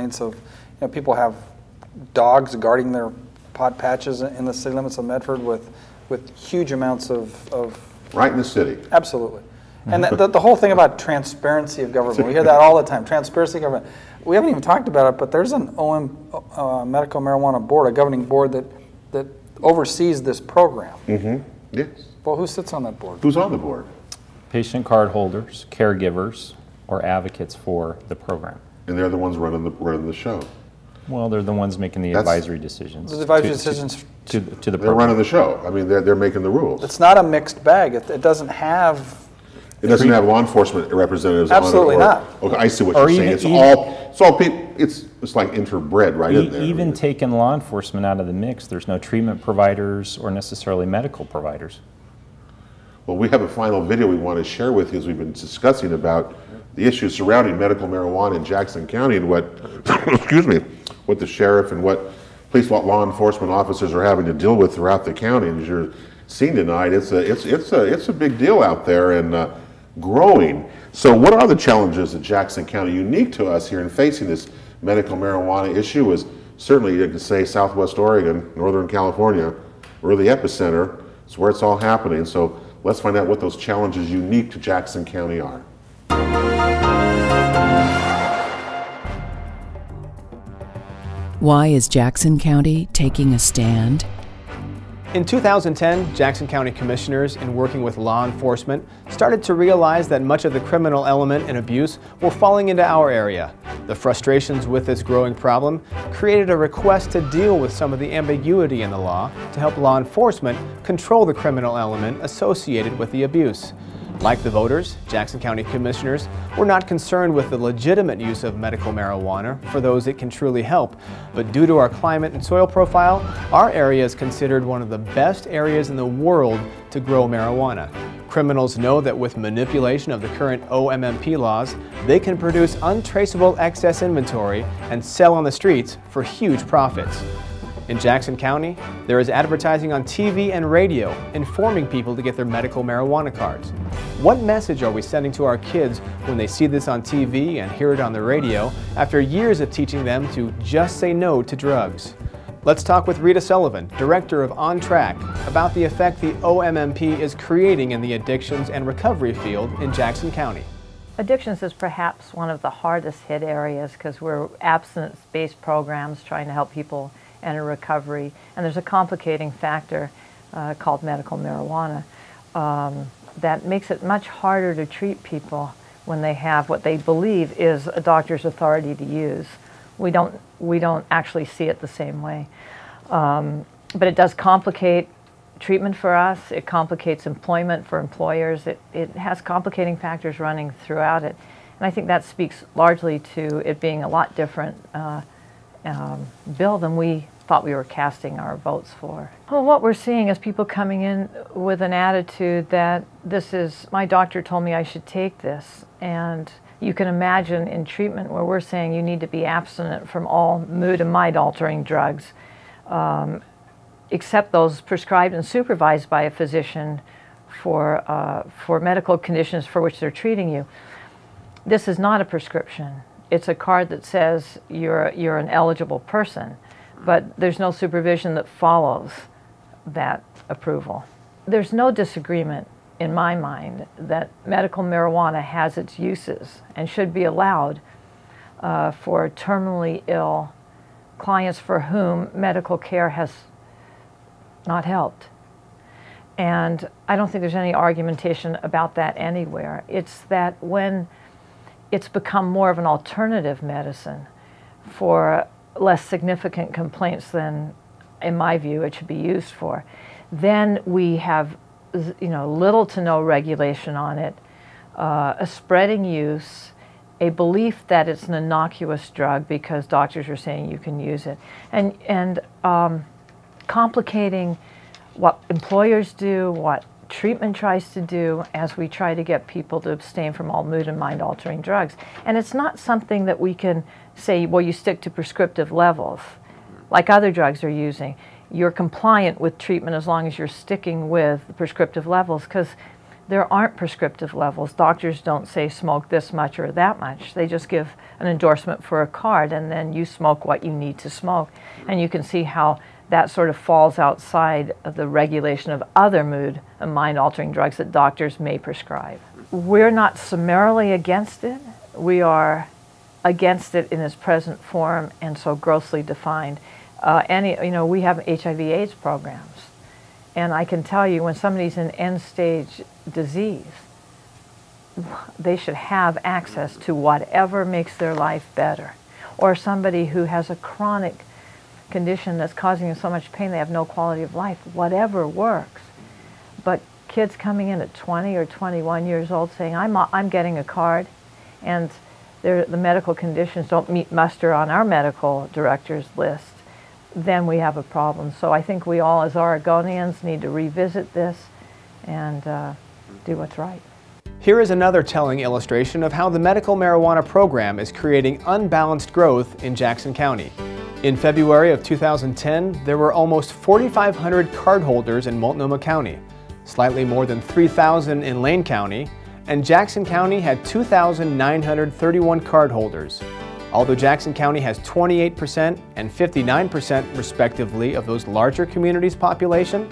complaints of, people have dogs guarding their pot patches in the city limits of Medford with huge amounts of right in the city. Absolutely. And the whole thing about transparency of government, we hear that all the time, transparency of government. We haven't even talked about it, but there's an medical marijuana board, a governing board that oversees this program. Mm-hmm. Yes. Well, who sits on that board? Who's on the board? Patient card holders, caregivers, or advocates for the program. And they're the ones running the show. Well, they're the ones making the advisory decisions. The advisory decisions to the program. They're running the show. I mean, they're making the rules. It's not a mixed bag. It doesn't have. It doesn't have law enforcement representatives. Absolutely on it, not. Okay, I see what you're saying. It's all people. It's like interbred right in there. Even taking law enforcement out of the mix, there's no treatment providers or necessarily medical providers. Well, we have a final video we want to share with you as we've been discussing about the issues surrounding medical marijuana in Jackson County and what, excuse me, what the sheriff and what police law enforcement officers are having to deal with throughout the county. And as you're seeing tonight, it's a big deal out there and growing. So what are the challenges that Jackson County, unique to us here in facing this medical marijuana issue, is certainly you could say Southwest Oregon, Northern California, we're the epicenter. It's where it's all happening. So let's find out what those challenges unique to Jackson County are. Why is Jackson County taking a stand? In 2010, Jackson County commissioners, in working with law enforcement, started to realize that much of the criminal element and abuse were falling into our area. The frustrations with this growing problem created a request to deal with some of the ambiguity in the law to help law enforcement control the criminal element associated with the abuse. Like the voters, Jackson County commissioners were not concerned with the legitimate use of medical marijuana for those it can truly help, but due to our climate and soil profile, our area is considered one of the best areas in the world to grow marijuana. Criminals know that with manipulation of the current OMMP laws, they can produce untraceable excess inventory and sell on the streets for huge profits. In Jackson County, there is advertising on TV and radio informing people to get their medical marijuana cards. What message are we sending to our kids when they see this on TV and hear it on the radio after years of teaching them to just say no to drugs? Let's talk with Rita Sullivan, director of On Track, about the effect the OMMP is creating in the addictions and recovery field in Jackson County. Addictions is perhaps one of the hardest hit areas because we're abstinence-based programs trying to help people enter recovery, and there's a complicating factor called medical marijuana that makes it much harder to treat people when they have what they believe is a doctor's authority to use. We don't actually see it the same way, but it does complicate treatment for us. It complicates employment for employers. It has complicating factors running throughout it, and I think that speaks largely to it being a lot different bill than we thought we were casting our votes for. Well, what we're seeing is people coming in with an attitude that this is, my doctor told me I should take this. And you can imagine in treatment where we're saying you need to be abstinent from all mood and mind altering drugs, except those prescribed and supervised by a physician for medical conditions for which they're treating you. This is not a prescription. It's a card that says you're an eligible person, but there's no supervision that follows that approval. There's no disagreement in my mind that medical marijuana has its uses and should be allowed for terminally ill clients for whom medical care has not helped. And I don't think there's any argumentation about that anywhere. It's that when it's become more of an alternative medicine for less significant complaints than, in my view, it should be used for. Then we have, little to no regulation on it, a spreading use, a belief that it's an innocuous drug because doctors are saying you can use it, and complicating what employers do, what treatment tries to do as we try to get people to abstain from all mood and mind altering drugs. And it's not something that we can say, well, you stick to prescriptive levels like other drugs are using. You're compliant with treatment as long as you're sticking with the prescriptive levels, because there aren't prescriptive levels. Doctors don't say smoke this much or that much. They just give an endorsement for a card, and then you smoke what you need to smoke. And you can see how that sort of falls outside of the regulation of other mood and mind-altering drugs that doctors may prescribe. We're not summarily against it. We are against it in its present form and so grossly defined. We have HIV/AIDS programs. And I can tell you, when somebody's in end-stage disease, they should have access to whatever makes their life better. Or somebody who has a chronic condition that's causing them so much pain they have no quality of life, whatever works. But kids coming in at 20 or 21 years old saying, I'm getting a card, and the medical conditions don't meet muster on our medical director's list, then we have a problem. So I think we all, as Oregonians, need to revisit this and do what's right. Here is another telling illustration of how the medical marijuana program is creating unbalanced growth in Jackson County. In February of 2010, there were almost 4,500 cardholders in Multnomah County, slightly more than 3,000 in Lane County, and Jackson County had 2,931 cardholders. Although Jackson County has 28% and 59% respectively of those larger communities' population,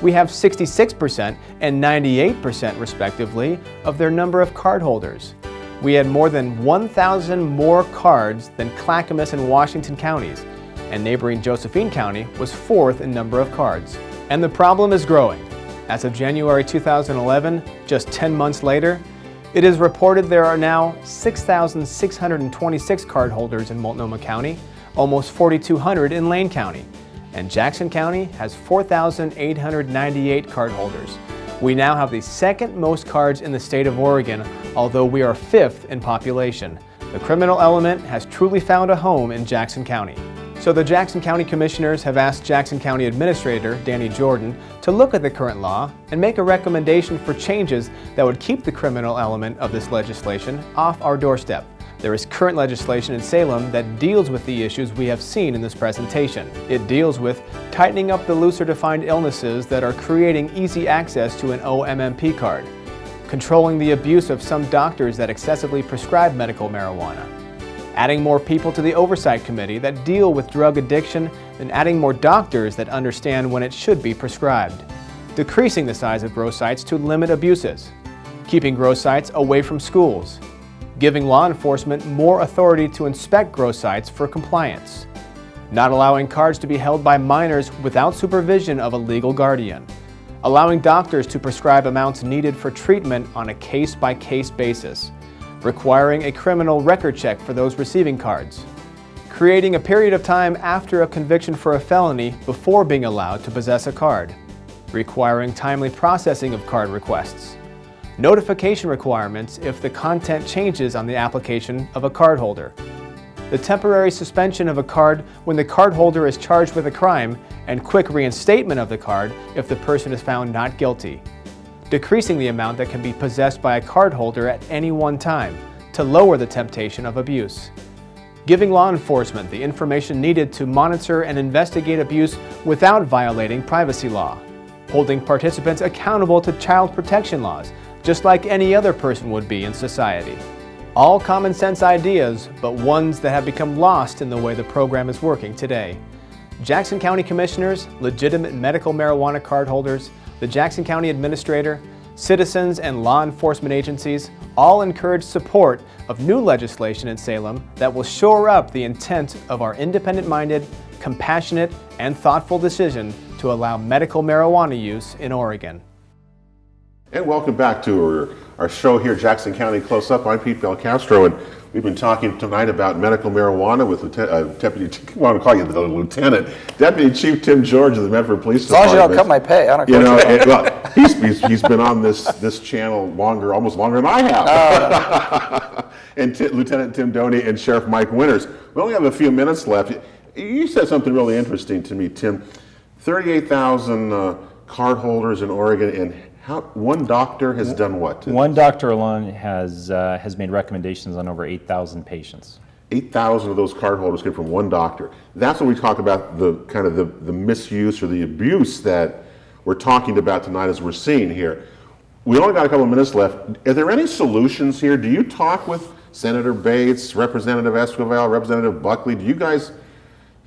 we have 66% and 98% respectively of their number of cardholders. We had more than 1,000 more cards than Clackamas and Washington counties, and neighboring Josephine County was fourth in number of cards. And the problem is growing. As of January 2011, just 10 months later, it is reported there are now 6,626 cardholders in Multnomah County, almost 4,200 in Lane County, and Jackson County has 4,898 cardholders. We now have the second most cards in the state of Oregon, although we are fifth in population. The criminal element has truly found a home in Jackson County. So the Jackson County Commissioners have asked Jackson County Administrator Danny Jordan to look at the current law and make a recommendation for changes that would keep the criminal element of this legislation off our doorstep. There is current legislation in Salem that deals with the issues we have seen in this presentation. It deals with tightening up the looser defined illnesses that are creating easy access to an OMMP card, controlling the abuse of some doctors that excessively prescribe medical marijuana, adding more people to the Oversight Committee that deal with drug addiction, and adding more doctors that understand when it should be prescribed, decreasing the size of grow sites to limit abuses, keeping grow sites away from schools, giving law enforcement more authority to inspect grow sites for compliance, not allowing cards to be held by minors without supervision of a legal guardian, allowing doctors to prescribe amounts needed for treatment on a case-by-case basis, requiring a criminal record check for those receiving cards, creating a period of time after a conviction for a felony before being allowed to possess a card, requiring timely processing of card requests, notification requirements if the content changes on the application of a cardholder, the temporary suspension of a card when the cardholder is charged with a crime, and quick reinstatement of the card if the person is found not guilty, decreasing the amount that can be possessed by a cardholder at any one time to lower the temptation of abuse, giving law enforcement the information needed to monitor and investigate abuse without violating privacy law, holding participants accountable to child protection laws, just like any other person would be in society. All common sense ideas, but ones that have become lost in the way the program is working today. Jackson County Commissioners, legitimate medical marijuana cardholders, the Jackson County Administrator, citizens, and law enforcement agencies all encourage support of new legislation in Salem that will shore up the intent of our independent-minded, compassionate, and thoughtful decision to allow medical marijuana use in Oregon. And welcome back to our show here, Jackson County Close Up. I'm Pete Belcastro, and we've been talking tonight about medical marijuana with Deputy Chief Tim George of the Medford Police Department. As long as you don't cut my pay, I don't care. You know, well, he's been on this channel longer, almost longer than I have. And Lieutenant Tim Doney and Sheriff Mike Winters. We only have a few minutes left. You said something really interesting to me, Tim. 38,000 cardholders in Oregon, and one doctor has done what? One doctor alone has made recommendations on over 8,000 patients. 8,000 of those cardholders came from one doctor. That's when we talk about the kind of the misuse or the abuse that we're talking about tonight as we're seeing here. We only got a couple of minutes left. Are there any solutions here? Do you talk with Senator Bates, Representative Esquivel, Representative Buckley? Do you guys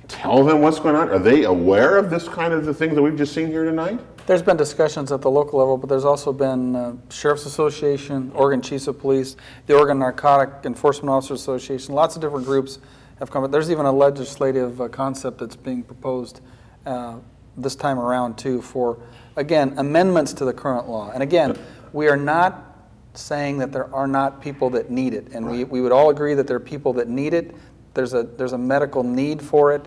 tell them what's going on? Are they aware of this kind of the thing that we've just seen here tonight? There's been discussions at the local level, but there's also been Sheriff's Association, Oregon Chiefs of Police, the Oregon Narcotic Enforcement Officer Association. Lots of different groups have come. There's even a legislative concept that's being proposed this time around too for, again, amendments to the current law. And again, we are not saying that there are not people that need it. And we would all agree that there are people that need it. There's a medical need for it.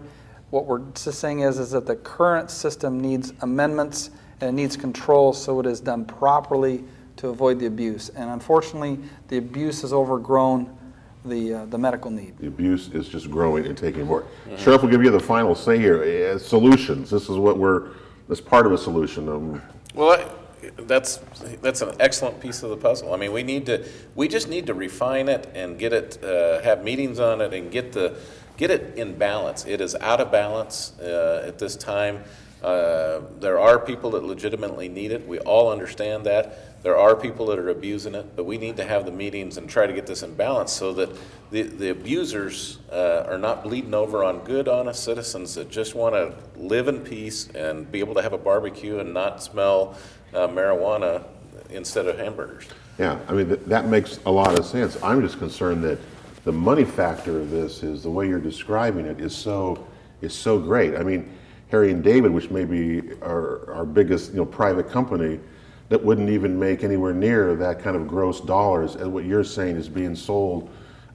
What we're just saying is that the current system needs amendments and it needs control so it is done properly to avoid the abuse. And unfortunately, the abuse has overgrown the medical need. The abuse is just growing and taking more. Mm-hmm. Sheriff, we'll give you the final say here. Solutions. This is what that's part of a solution. Well, that's an excellent piece of the puzzle. I mean, we just need to refine it and get it, have meetings on it and get it in balance. It is out of balance at this time. There are people that legitimately need it. We all understand that. There are people that are abusing it, but we need to have the meetings and try to get this in balance so that the abusers are not bleeding over on good, honest citizens that just want to live in peace and be able to have a barbecue and not smell marijuana instead of hamburgers. Yeah, I mean, that makes a lot of sense. I'm just concerned that the money factor of this is the way you're describing it is so great. I mean, Harry and David, which may be our biggest private company, that wouldn't even make anywhere near that kind of gross dollars as what you're saying is being sold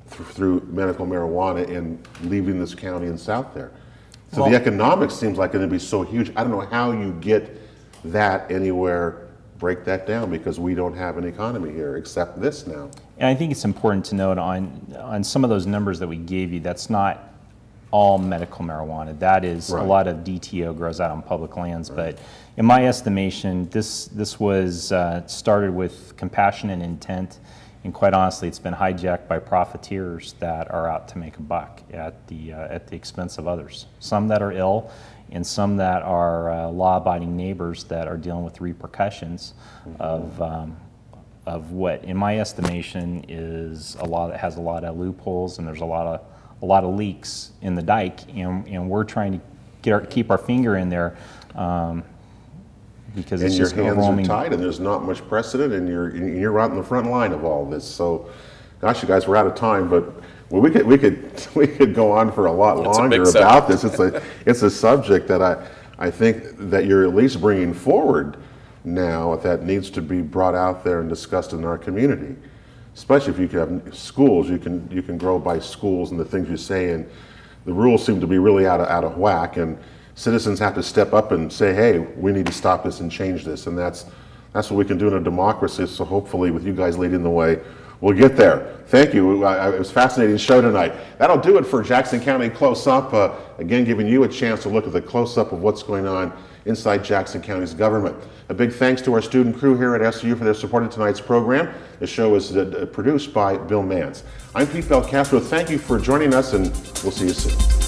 through medical marijuana and leaving this county and south there. So the economics seems like it'd be so huge. I don't know how you get that anywhere, break that down, because we don't have an economy here except this now. And I think it's important to note on some of those numbers that we gave you, that's not all medical marijuana. That is right. A lot of DTO grows out on public lands. Right. But in my estimation, this was started with compassionate intent, and quite honestly, it's been hijacked by profiteers that are out to make a buck at the expense of others. Some that are ill, and some that are law-abiding neighbors that are dealing with the repercussions of what, in my estimation, is a law that has a lot of loopholes, and there's a lot of leaks in the dike, and we're trying to keep our finger in there because it's just overwhelming. And your hands are tied, and there's not much precedent, and you're out in the front line of all this. So, gosh, you guys, we're out of time, but. Well, we could go on for a lot longer about this. It's a subject that I think that you're at least bringing forward now that needs to be brought out there and discussed in our community. Especially if you can have schools, you can grow by schools and the things you say, and the rules seem to be really out of whack, and citizens have to step up and say, hey, we need to stop this and change this, and that's what we can do in a democracy. So hopefully with you guys leading the way, we'll get there. Thank you. It was a fascinating show tonight. That'll do it for Jackson County Close Up. Again, giving you a chance to look at the close up of what's going on inside Jackson County's government. A big thanks to our student crew here at SCU for their support of tonight's program. The show is produced by Bill Manns. I'm Pete Belcastro. Thank you for joining us, and we'll see you soon.